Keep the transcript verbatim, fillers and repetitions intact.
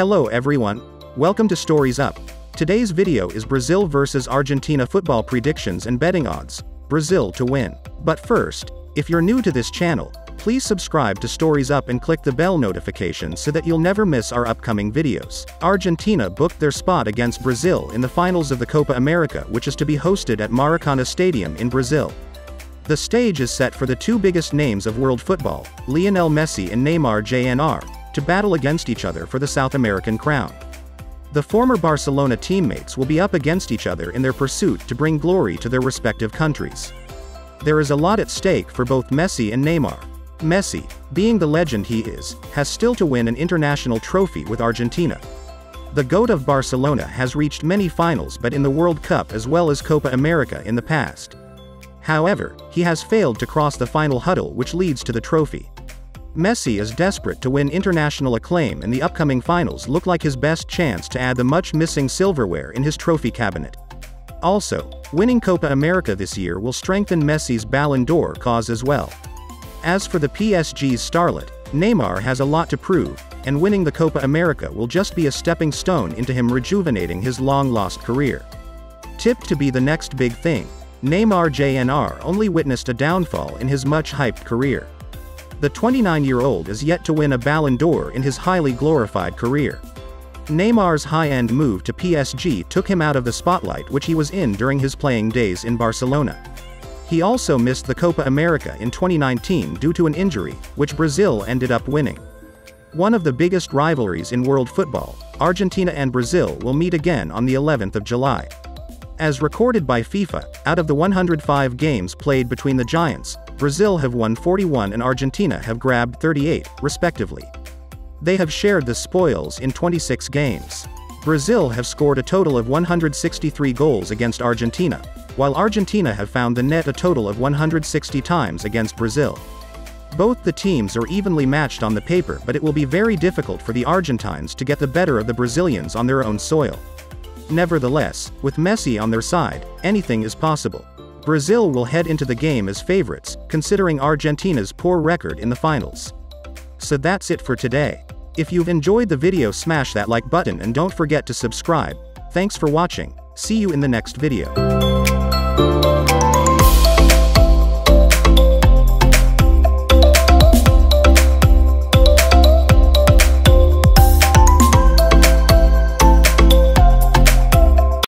Hello everyone, welcome to Stories Up. Today's video is Brazil versus Argentina football predictions and betting odds, Brazil to win. But first, if you're new to this channel, please subscribe to Stories Up and click the bell notification so that you'll never miss our upcoming videos. Argentina booked their spot against Brazil in the finals of the Copa America, which is to be hosted at Maracana Stadium in Brazil. The stage is set for the two biggest names of world football, Lionel Messi and Neymar J N R, to battle against each other for the South American crown. The former Barcelona teammates will be up against each other in their pursuit to bring glory to their respective countries. There is a lot at stake for both Messi and Neymar. Messi, being the legend he is, has still to win an international trophy with Argentina. The GOAT of Barcelona has reached many finals but in the World Cup as well as Copa America in the past. However, he has failed to cross the final hurdle which leads to the trophy. Messi is desperate to win international acclaim and the upcoming finals look like his best chance to add the much-missing silverware in his trophy cabinet. Also, winning Copa America this year will strengthen Messi's Ballon d'Or cause as well. As for the P S G's starlet, Neymar has a lot to prove, and winning the Copa America will just be a stepping stone into him rejuvenating his long-lost career. Tipped to be the next big thing, Neymar J N R only witnessed a downfall in his much-hyped career. The twenty-nine-year-old is yet to win a Ballon d'Or in his highly glorified career. Neymar's high-end move to P S G took him out of the spotlight which he was in during his playing days in Barcelona. He also missed the Copa America in twenty nineteen due to an injury, which Brazil ended up winning. One of the biggest rivalries in world football, Argentina and Brazil will meet again on the eleventh of July. As recorded by FIFA, out of the one hundred five games played between the giants, Brazil have won forty-one and Argentina have grabbed thirty-eight, respectively. They have shared the spoils in twenty-six games. Brazil have scored a total of one hundred sixty-three goals against Argentina, while Argentina have found the net a total of one hundred sixty times against Brazil. Both the teams are evenly matched on the paper, but it will be very difficult for the Argentines to get the better of the Brazilians on their own soil. Nevertheless, with Messi on their side, anything is possible. Brazil will head into the game as favorites, considering Argentina's poor record in the finals. So that's it for today. If you've enjoyed the video, smash that like button and don't forget to subscribe. Thanks for watching. See you in the next video.